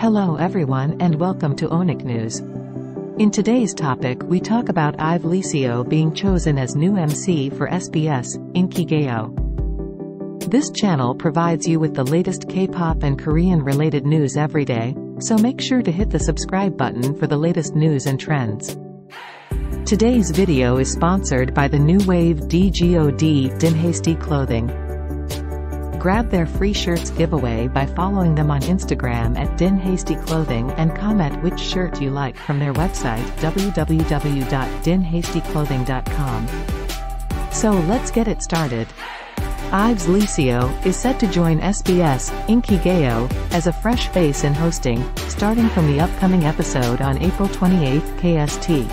Hello everyone and welcome to OHNICKNEWS. In today's topic we talk about IVE Leeseo being chosen as new MC for SBS, Inkigayo. This channel provides you with the latest K-pop and Korean-related news every day, so make sure to hit the subscribe button for the latest news and trends. Today's video is sponsored by the new wave DGOD Dinhasty Clothing. Grab their free shirts giveaway by following them on Instagram at Dinhasty Clothing and comment which shirt you like from their website www.dinhastyclothing.com. So let's get it started. IVE's Leeseo is set to join SBS, Inkigayo, as a fresh face in hosting, starting from the upcoming episode on April 28 KST.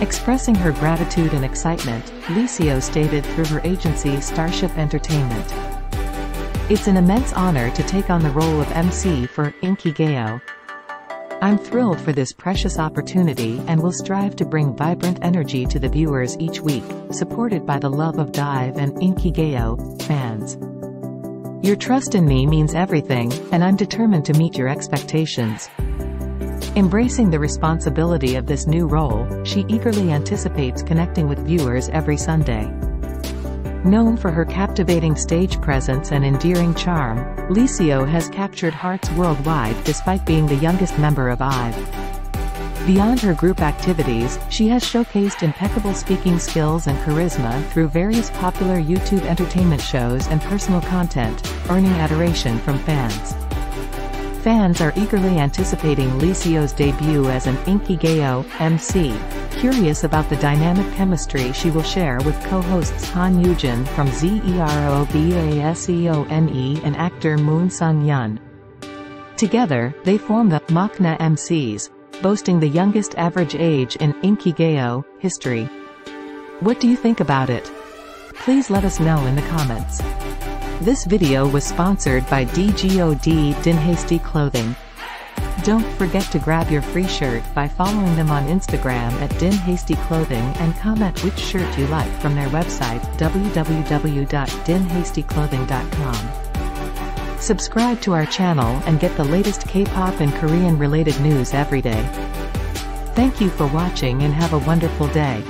Expressing her gratitude and excitement, Leeseo stated through her agency Starship Entertainment. "It's an immense honor to take on the role of MC for Inkigayo. I'm thrilled for this precious opportunity and will strive to bring vibrant energy to the viewers each week, supported by the love of DIVE and Inkigayo fans. Your trust in me means everything, and I'm determined to meet your expectations." Embracing the responsibility of this new role, she eagerly anticipates connecting with viewers every Sunday. Known for her captivating stage presence and endearing charm, Leeseo has captured hearts worldwide despite being the youngest member of IVE. Beyond her group activities, she has showcased impeccable speaking skills and charisma through various popular YouTube entertainment shows and personal content, earning adoration from fans. Fans are eagerly anticipating Leeseo's debut as an Inkigayo MC, curious about the dynamic chemistry she will share with co-hosts Han Yujin from ZeroBaseOne and actor Moon Sung Yoon. Together, they form the Machna MCs, boasting the youngest average age in Inkigayo history. What do you think about it? Please let us know in the comments. This video was sponsored by DGOD Dinhasty Clothing. Don't forget to grab your free shirt by following them on Instagram at Dinhasty Clothing and comment which shirt you like from their website www.dinhastyclothing.com. Subscribe to our channel and get the latest K-pop and Korean-related news every day. Thank you for watching and have a wonderful day.